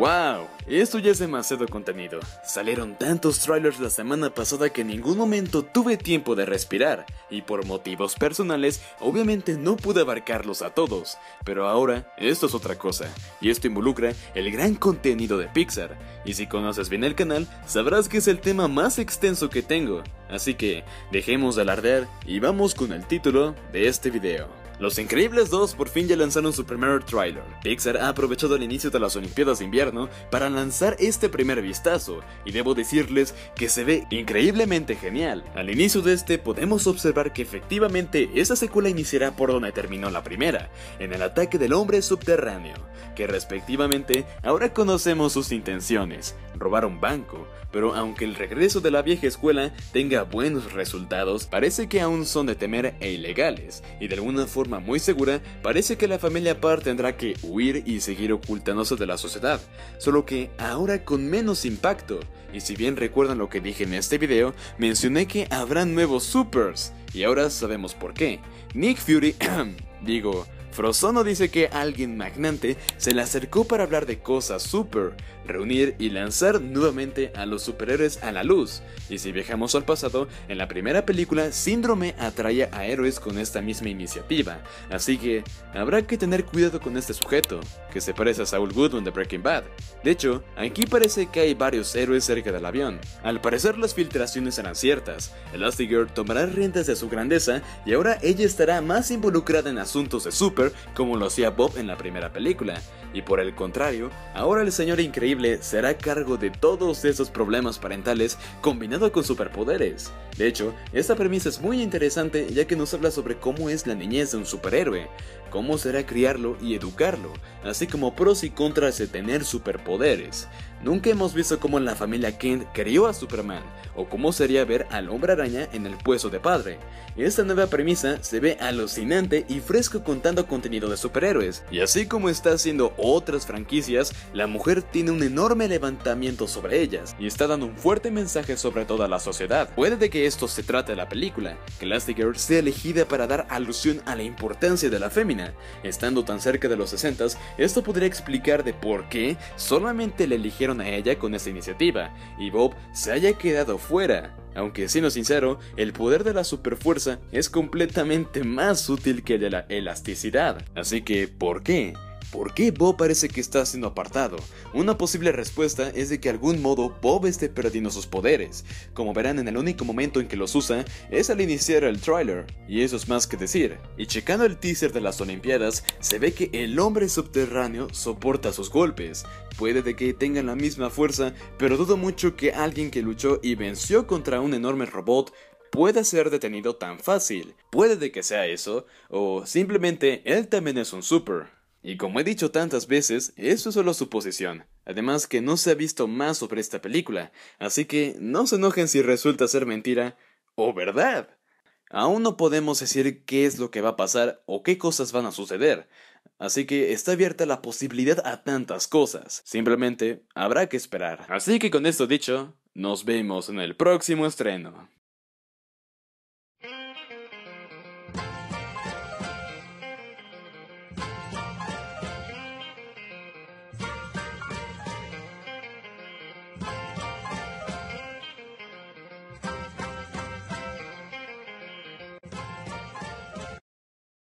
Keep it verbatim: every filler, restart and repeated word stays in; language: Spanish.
¡Wow! Esto ya es demasiado contenido. Salieron tantos trailers la semana pasada que en ningún momento tuve tiempo de respirar, y por motivos personales obviamente no pude abarcarlos a todos, pero ahora esto es otra cosa, y esto involucra el gran contenido de Pixar, y si conoces bien el canal sabrás que es el tema más extenso que tengo, así que dejemos de alardear y vamos con el título de este video. Los Increíbles dos por fin ya lanzaron su primer tráiler. Pixar ha aprovechado el inicio de las Olimpiadas de invierno para lanzar este primer vistazo, y debo decirles que se ve increíblemente genial. Al inicio de este podemos observar que efectivamente esa secuela iniciará por donde terminó la primera, en el ataque del hombre subterráneo, que respectivamente ahora conocemos sus intenciones, robar un banco, pero aunque el regreso de la vieja escuela tenga buenos resultados, parece que aún son de temer e ilegales, y de alguna forma muy segura, parece que la familia Parr tendrá que huir y seguir ocultándose de la sociedad, solo que ahora con menos impacto. Y si bien recuerdan lo que dije en este video, mencioné que habrá nuevos supers, y ahora sabemos por qué. Nick Fury, digo... Frozono dice que alguien magnate se le acercó para hablar de cosas super, reunir y lanzar nuevamente a los superhéroes a la luz, y si viajamos al pasado, en la primera película Síndrome atraía a héroes con esta misma iniciativa, así que habrá que tener cuidado con este sujeto, que se parece a Saul Goodman de Breaking Bad. De hecho, aquí parece que hay varios héroes cerca del avión. Al parecer las filtraciones eran ciertas, Elastigirl tomará riendas de su grandeza y ahora ella estará más involucrada en asuntos de super, como lo hacía Bob en la primera película, y por el contrario, ahora el señor increíble se hará cargo de todos esos problemas parentales combinado con superpoderes. De hecho, esta premisa es muy interesante ya que nos habla sobre cómo es la niñez de un superhéroe, cómo será criarlo y educarlo, así como pros y contras de tener superpoderes. Nunca hemos visto cómo la familia Kent crió a Superman, o cómo sería ver al hombre araña en el puesto de padre. Esta nueva premisa se ve alucinante y fresco contando contenido de superhéroes, y así como está haciendo otras franquicias, la mujer tiene un enorme levantamiento sobre ellas, y está dando un fuerte mensaje sobre toda la sociedad. Puede de que esto se trate de la película, que Elastigirl sea elegida para dar alusión a la importancia de la fémina. Estando tan cerca de los sesentas, esto podría explicar de por qué solamente le eligieron a ella con esta iniciativa y Bob se haya quedado fuera. Aunque siendo sincero, el poder de la superfuerza es completamente más útil que el de la elasticidad, así que ¿por qué? ¿Por qué Bob parece que está siendo apartado? Una posible respuesta es de que de algún modo Bob esté perdiendo sus poderes. Como verán, en el único momento en que los usa es al iniciar el tráiler, y eso es más que decir. Y checando el teaser de las Olimpiadas, se ve que el hombre subterráneo soporta sus golpes. Puede de que tengan la misma fuerza, pero dudo mucho que alguien que luchó y venció contra un enorme robot puede ser detenido tan fácil. Puede de que sea eso, o simplemente él también es un super. Y como he dicho tantas veces, eso es solo suposición, además que no se ha visto más sobre esta película, así que no se enojen si resulta ser mentira o verdad. Aún no podemos decir qué es lo que va a pasar o qué cosas van a suceder, así que está abierta la posibilidad a tantas cosas, simplemente habrá que esperar. Así que con esto dicho, nos vemos en el próximo estreno.